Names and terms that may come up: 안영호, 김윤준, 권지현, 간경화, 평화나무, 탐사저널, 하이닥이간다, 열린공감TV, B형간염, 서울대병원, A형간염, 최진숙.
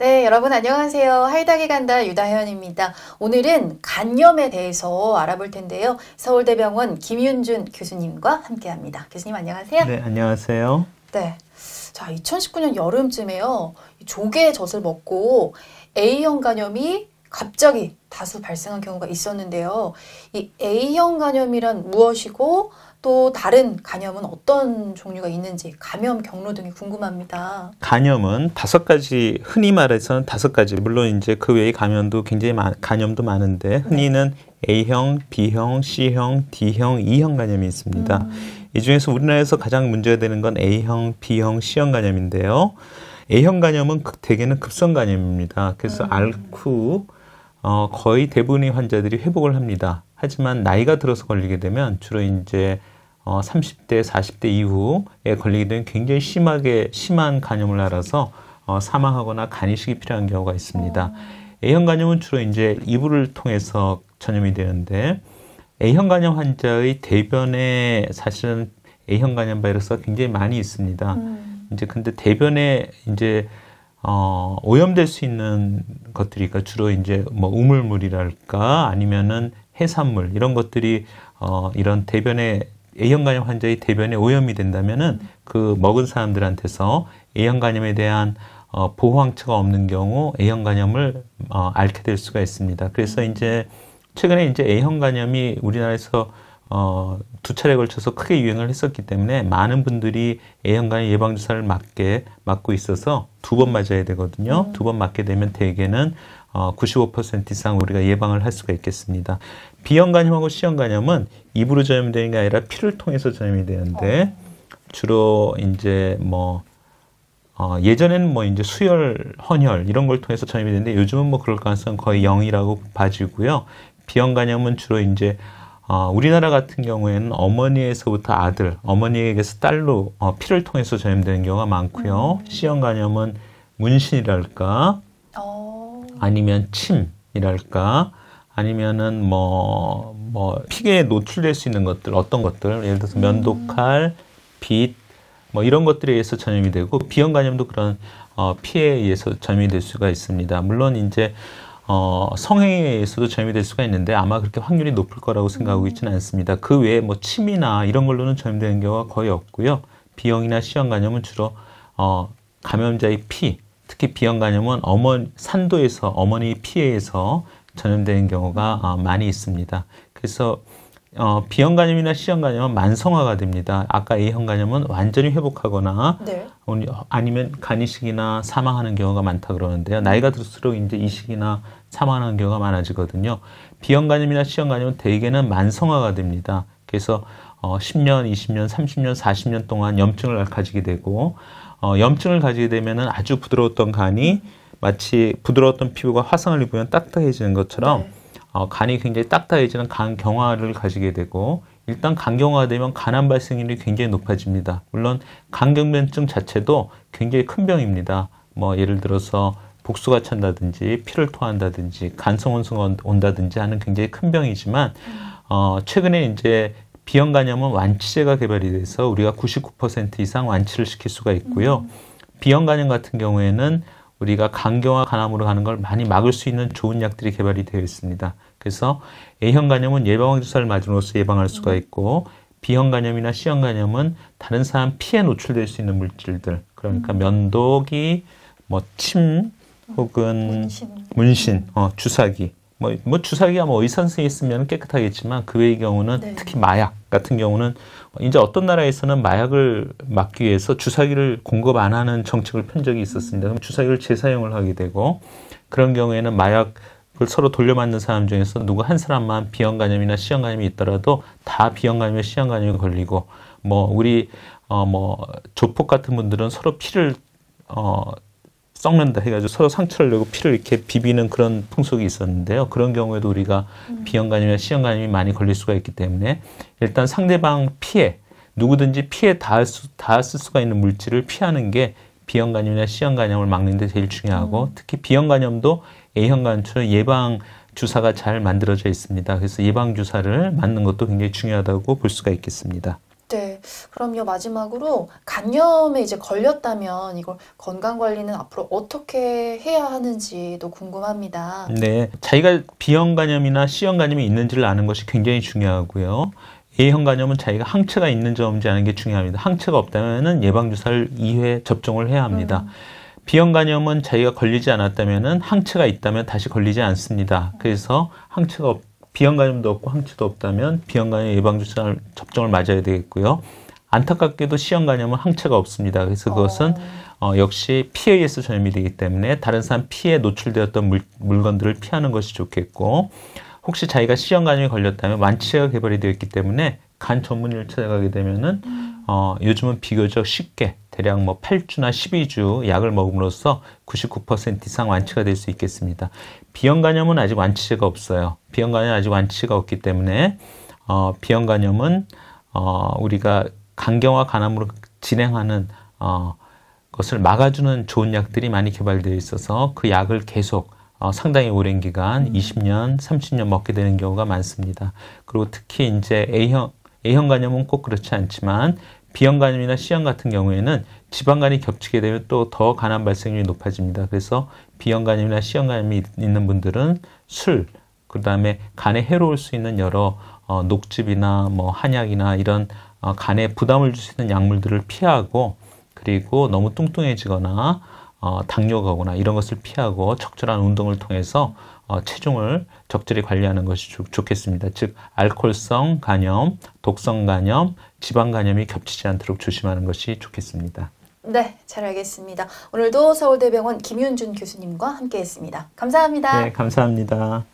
네, 여러분 안녕하세요. 하이닥이 간다 유다혜연입니다. 오늘은 간염에 대해서 알아볼 텐데요. 서울대병원 김윤준 교수님과 함께합니다. 교수님 안녕하세요. 네, 안녕하세요. 네, 자 2019년 여름쯤에요. 조개 젖을 먹고 A형 간염이 갑자기 다수 발생한 경우가 있었는데요. 이 A형 간염이란 무엇이고 또 다른 간염은 어떤 종류가 있는지 감염 경로 등이 궁금합니다. 간염은 5가지, 흔히 말해서는 5가지, 물론 이제 그 외의 감염도 굉장히 간염도 많은데 흔히는 A형, B형, C형, D형, E형 간염이 있습니다. 이 중에서 우리나라에서 가장 문제가 되는 건 A형, B형, C형 간염인데요. A형 간염은 대개는 급성 간염입니다. 그래서 앓고 거의 대부분의 환자들이 회복을 합니다. 하지만 나이가 들어서 걸리게 되면 주로 이제 30대, 40대 이후에 걸리게 되면 굉장히 심한 간염을 앓아서 사망하거나 간 이식이 필요한 경우가 있습니다. A형 간염은 주로 이제 이불을 통해서 전염이 되는데 A형 간염 환자의 대변에 사실은 A형 간염 바이러스가 굉장히 많이 있습니다. 이제 근데 대변에 이제 오염될 수 있는 것들이 주로 이제 뭐 우물물이랄까 아니면은 해산물 이런 것들이 이런 대변에 A형 간염 환자의 대변에 오염이 된다면은 그 먹은 사람들한테서 A형 간염에 대한 보호항체가 없는 경우 A형 간염을 앓게 될 수가 있습니다. 그래서 이제 최근에 이제 A형 간염이 우리나라에서 2차례에 걸쳐서 크게 유행을 했었기 때문에 많은 분들이 A형 간염 예방주사를 맞고 있어서 2번 맞아야 되거든요. 2번 맞게 되면 대개는 95% 이상 우리가 예방을 할 수가 있겠습니다. B형 간염하고 C형 간염은 입으로 전염되는 게 아니라 피를 통해서 전염이 되는데 주로 이제 뭐 예전에는 뭐 이제 수혈, 헌혈 이런 걸 통해서 전염이 되는데 요즘은 뭐 그럴 가능성 거의 0이라고 봐지고요. B형 간염은 주로 이제 우리나라 같은 경우에는 어머니에서부터 아들, 어머니에게서 딸로 피를 통해서 전염되는 경우가 많고요. C형 간염은 문신이랄까 아니면 침이랄까, 아니면은 뭐 피부에 노출될 수 있는 것들, 어떤 것들, 예를 들어서 면도칼, 빗, 뭐 이런 것들에 의해서 전염이 되고 B형 간염도 그런 피해에 의해서 전염이 될 수가 있습니다. 물론 이제 성행에 의해서도 전염이 될 수가 있는데 아마 그렇게 확률이 높을 거라고 생각하고 있지는 않습니다. 그 외에 뭐 침이나 이런 걸로는 전염되는 경우가 거의 없고요. B형이나 C형 간염은 주로 감염자의 피, 특히 B형 간염은 산도에서 어머니 피에서 전염되는 경우가 많이 있습니다. 그래서 B형 간염이나 C형 간염은 만성화가 됩니다. 아까 A형 간염은 완전히 회복하거나 아니면 간 이식이나 사망하는 경우가 많다 그러는데요. 나이가 들수록 이제 이식이나 사망하는 경우가 많아지거든요. B형 간염이나 C형 간염은 대개는 만성화가 됩니다. 그래서 10년, 20년, 30년, 40년 동안 염증을 가지게 되고 염증을 가지게 되면은 아주 부드러웠던 간이 마치 부드러웠던 피부가 화상을 입으면 딱딱해지는 것처럼 간이 굉장히 딱딱해지는 간 경화를 가지게 되고 일단 간 경화가 되면 간암 발생률이 굉장히 높아집니다. 물론 간경변증 자체도 굉장히 큰 병입니다. 뭐 예를 들어서 복수가 찬다든지 피를 토한다든지 간성혼수가 온다든지 하는 굉장히 큰 병이지만 최근에 이제 B형 간염은 완치제가 개발이 돼서 우리가 99% 이상 완치를 시킬 수가 있고요. B형 간염 같은 경우에는 우리가 간경화 간암으로 가는 걸 많이 막을 수 있는 좋은 약들이 개발이 되어 있습니다. 그래서 A형 간염은 예방주사를 맞음으로써 예방할 수가 있고 B형 간염이나 C형 간염은 다른 사람 피에 노출될 수 있는 물질들, 그러니까 면도기, 뭐 침 혹은 문신, 주사기, 뭐 주사기가 뭐 의사 선생님이 쓰면 깨끗하겠지만 그 외의 경우는 특히 마약 같은 경우는 이제 어떤 나라에서는 마약을 막기 위해서 주사기를 공급 안 하는 정책을 편 적이 있었습니다. 그럼 주사기를 재사용을 하게 되고 그런 경우에는 마약을 서로 돌려 맞는 사람 중에서 누구 한 사람만 B형 간염이나 C형 간염이 있더라도 다 B형 간염에 C형 간염이 걸리고 뭐 우리 조폭 같은 분들은 서로 피를 썩는다 해가지고 서로 상처를 내고 피를 이렇게 비비는 그런 풍속이 있었는데요. 그런 경우에도 우리가 B형 간염이나 C형 간염이 많이 걸릴 수가 있기 때문에 일단 상대방 피해, 누구든지 피해 닿을 수가 있는 물질을 피하는 게 B형 간염이나 C형 간염을 막는 데 제일 중요하고 특히 B형 간염도 A형 간염처럼 예방주사가 잘 만들어져 있습니다. 그래서 예방주사를 맞는 것도 굉장히 중요하다고 볼 수가 있겠습니다. 네, 그럼요. 마지막으로 간염에 이제 걸렸다면 이걸 건강관리는 앞으로 어떻게 해야 하는지도 궁금합니다. 네, 자기가 B형 간염이나 C형 간염이 있는지를 아는 것이 굉장히 중요하고요. A형 간염은 자기가 항체가 있는지 없는지 아는 게 중요합니다. 항체가 없다면 예방주사를 2회 접종을 해야 합니다. B형 간염은 자기가 걸리지 않았다면 항체가 있다면 다시 걸리지 않습니다. 그래서 항체가 없다. B형 간염도 없고 항체도 없다면 B형 간염 예방주사 접종을 맞아야 되겠고요. 안타깝게도 C형 간염은 항체가 없습니다. 그래서 그것은 역시 피에 의해서 전염이 되기 때문에 다른 사람 피에 노출되었던 물건들을 피하는 것이 좋겠고, 혹시 자기가 C형 간염에 걸렸다면 완치제가 개발이 되었기 때문에 간 전문의를 찾아가게 되면은 요즘은 비교적 쉽게 대략 뭐 8주나 12주 약을 먹음으로써 99% 이상 완치가 될 수 있겠습니다. B형 간염은 아직 완치제가 없어요. B형 간염은 아직 완치가 없기 때문에 B형 간염은 우리가 간경화 간암으로 진행하는 것을 막아주는 좋은 약들이 많이 개발되어 있어서 그 약을 계속 상당히 오랜 기간 20년, 30년 먹게 되는 경우가 많습니다. 그리고 특히 이제 A형 간염은 꼭 그렇지 않지만 B형 간염이나 C형 같은 경우에는 지방간이 겹치게 되면 또 더 간암 발생률이 높아집니다. 그래서 B형 간염이나 C형 간염이 있는 분들은 술, 그 다음에 간에 해로울 수 있는 여러 녹즙이나 뭐 한약이나 이런 간에 부담을 줄 수 있는 약물들을 피하고, 그리고 너무 뚱뚱해지거나 당뇨가거나 이런 것을 피하고 적절한 운동을 통해서 체중을 적절히 관리하는 것이 좋겠습니다. 즉 알코올성 간염, 독성 간염, 지방 간염이 겹치지 않도록 조심하는 것이 좋겠습니다. 네, 잘 알겠습니다. 오늘도 서울대병원 김윤준 교수님과 함께했습니다. 감사합니다. 네, 감사합니다.